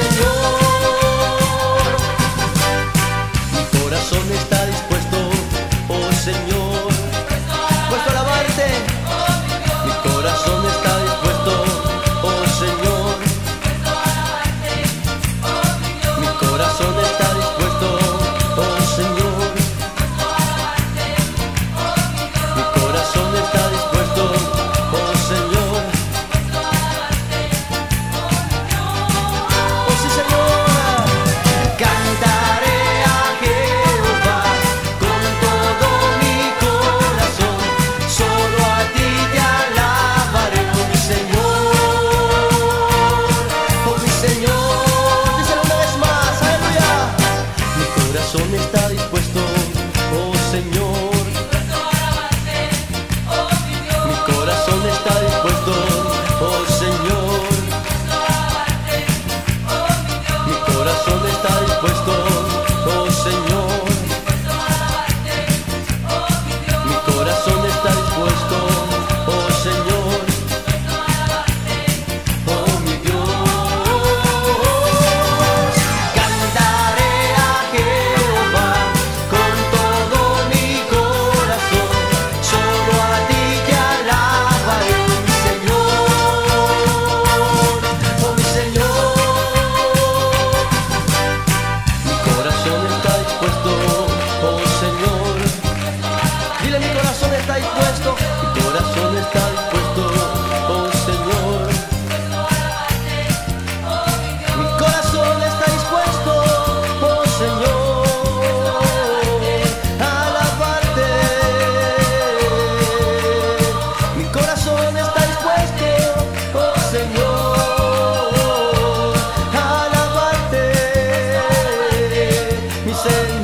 Señor. Mi corazón está dispuesto, oh Señor, puesto a alabarte. Mi corazón está dispuesto, oh Señor, puesto a alabarte. Mi corazón está dispuesto, oh Señor, puesto a alabarte. Mi corazón está dispuesto, oh Señor, puesto a alabarte. Oh sí, Señor, cantaré. Mi corazón está dispuesto, oh Señor, dispuesto a alabarte, oh Señor. Mi corazón está dispuesto, oh Señor, dispuesto a alabarte, oh Señor. Mi corazón está dispuesto, oh Señor, dispuesto a alabarte, oh Señor. Mi corazón está dispuesto, oh Señor, dispuesto a alabarte, oh mi Dios. Cantaré a Jehová dispuesto, mi corazón está dispuesto, oh Señor, mi corazón está dispuesto, oh Señor, a alabarte, mi corazón está dispuesto, oh Señor, a alabarte, mi Señor.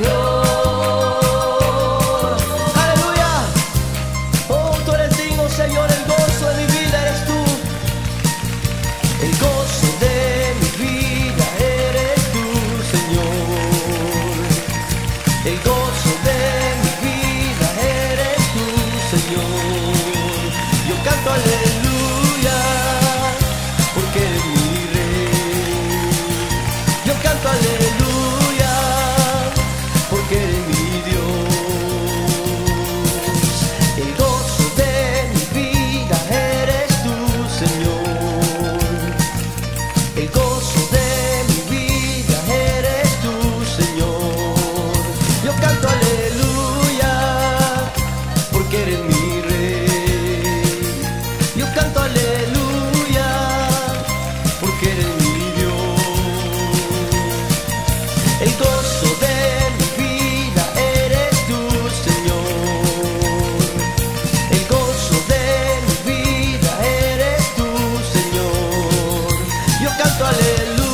Señor, el gozo de mi vida eres tú, el gozo de mi vida eres tú, Señor, el gozo de mi vida eres tú, Señor. Yo canto aleluya, porque eres mi Rey. Yo canto aleluya, porque eres mi Dios. Aleluya.